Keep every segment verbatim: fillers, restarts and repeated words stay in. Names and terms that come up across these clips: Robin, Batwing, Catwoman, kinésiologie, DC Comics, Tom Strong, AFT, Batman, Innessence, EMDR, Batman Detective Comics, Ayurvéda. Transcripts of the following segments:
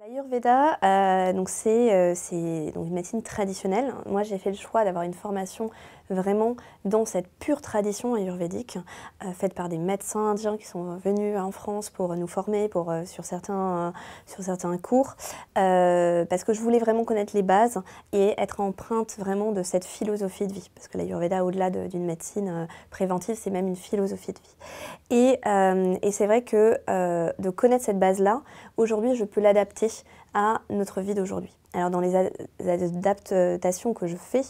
L'Ayurvéda, euh, donc c'est euh, une médecine traditionnelle. Moi, j'ai fait le choix d'avoir une formation vraiment dans cette pure tradition ayurvédique, euh, faite par des médecins indiens qui sont venus en France pour nous former pour, euh, sur, certains, euh, sur certains cours, euh, parce que je voulais vraiment connaître les bases et être empreinte vraiment de cette philosophie de vie. Parce que l'Ayurvéda, au-delà d'une médecine euh, préventive, c'est même une philosophie de vie. Et, euh, et c'est vrai que euh, de connaître cette base-là, aujourd'hui, je peux l'adapter à notre vie d'aujourd'hui. Alors dans les adaptations que je fais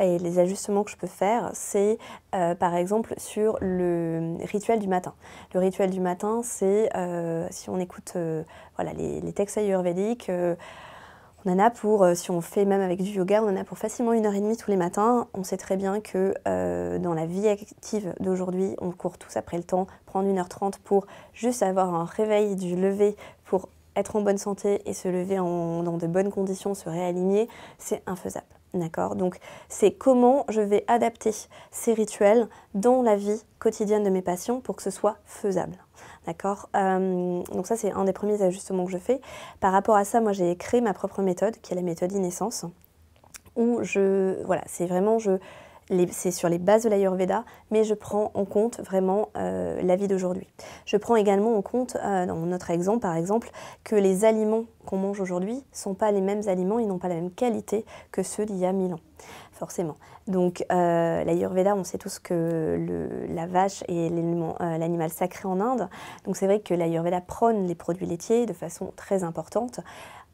et les ajustements que je peux faire, c'est euh, par exemple sur le rituel du matin. Le rituel du matin, c'est euh, si on écoute euh, voilà, les, les textes ayurvédiques, euh, on en a pour, euh, si on fait même avec du yoga, on en a pour facilement une heure et demie tous les matins. On sait très bien que euh, dans la vie active d'aujourd'hui, on court tous après le temps, prendre une heure trente pour juste avoir un réveil du lever pour être en bonne santé et se lever en, dans de bonnes conditions, se réaligner, c'est infaisable. D'accord ? Donc, c'est comment je vais adapter ces rituels dans la vie quotidienne de mes patients pour que ce soit faisable. D'accord ? euh, Donc ça, c'est un des premiers ajustements que je fais. Par rapport à ça, moi, j'ai créé ma propre méthode, qui est la méthode Innessence, où je... Voilà, c'est vraiment... je C'est sur les bases de l'Ayurvéda, mais je prends en compte vraiment euh, la vie d'aujourd'hui. Je prends également en compte, euh, dans notre exemple par exemple, que les aliments qu'on mange aujourd'hui ne sont pas les mêmes aliments, ils n'ont pas la même qualité que ceux d'il y a mille ans, forcément. Donc euh, l'Ayurvéda, on sait tous que le, la vache est l'animal euh, sacré en Inde, donc c'est vrai que l'Ayurvéda prône les produits laitiers de façon très importante.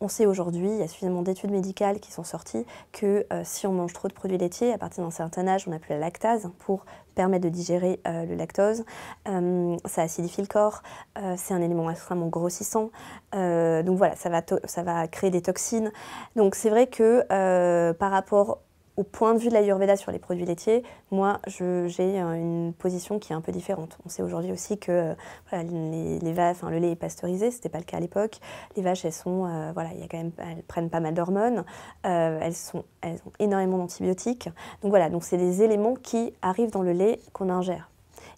On sait aujourd'hui, il y a suffisamment d'études médicales qui sont sorties, que euh, si on mange trop de produits laitiers, à partir d'un certain âge, on n'a plus la lactase pour permettre de digérer euh, le lactose. Euh, ça acidifie le corps, euh, c'est un élément extrêmement grossissant. Euh, donc voilà, ça va, ça va créer des toxines. Donc c'est vrai que euh, par rapport au point de vue de l'Ayurvéda sur les produits laitiers, moi, j'ai une position qui est un peu différente. On sait aujourd'hui aussi que euh, voilà, les, les vaches, enfin, le lait est pasteurisé, ce n'était pas le cas à l'époque. Les vaches, elles, sont, euh, voilà, y a quand même, elles prennent pas mal d'hormones, euh, elles, sont, elles ont énormément d'antibiotiques. Donc voilà, donc c'est des éléments qui arrivent dans le lait qu'on ingère.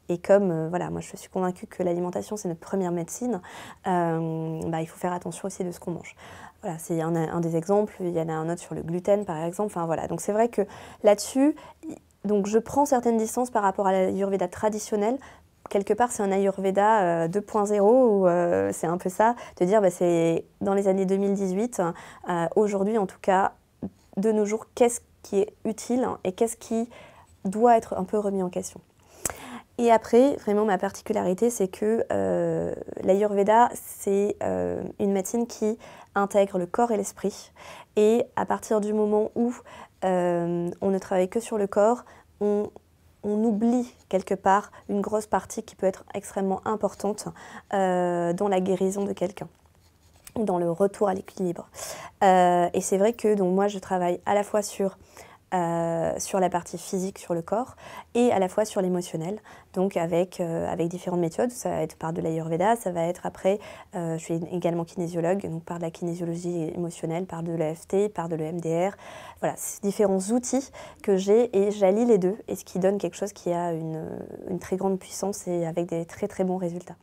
Et comme, euh, voilà, moi je suis convaincue que l'alimentation c'est notre première médecine, euh, bah, il faut faire attention aussi de ce qu'on mange. Voilà, c'est un, un des exemples, il y en a un autre sur le gluten par exemple, enfin voilà. Donc c'est vrai que là-dessus, donc je prends certaines distances par rapport à l'Ayurvéda traditionnelle. Quelque part, c'est un Ayurvéda euh, deux point zéro, ou euh, c'est un peu ça, de dire, bah, c'est dans les années deux mille dix-huit, euh, aujourd'hui en tout cas, de nos jours, qu'est-ce qui est utile et qu'est-ce qui doit être un peu remis en question. Et après, vraiment, ma particularité, c'est que euh, l'Ayurvéda, c'est euh, une médecine qui intègre le corps et l'esprit. Et à partir du moment où euh, on ne travaille que sur le corps, on, on oublie quelque part une grosse partie qui peut être extrêmement importante euh, dans la guérison de quelqu'un, dans le retour à l'équilibre. Euh, et c'est vrai que donc, moi, je travaille à la fois sur... Euh, sur la partie physique, sur le corps, et à la fois sur l'émotionnel, donc avec, euh, avec différentes méthodes. Ça va être par de l'Ayurvéda, ça va être après, euh, je suis également kinésiologue, donc par de la kinésiologie émotionnelle, par de l'A F T, par de l'E M D R, voilà, différents outils que j'ai et j'allie les deux, et ce qui donne quelque chose qui a une, une très grande puissance et avec des très très bons résultats.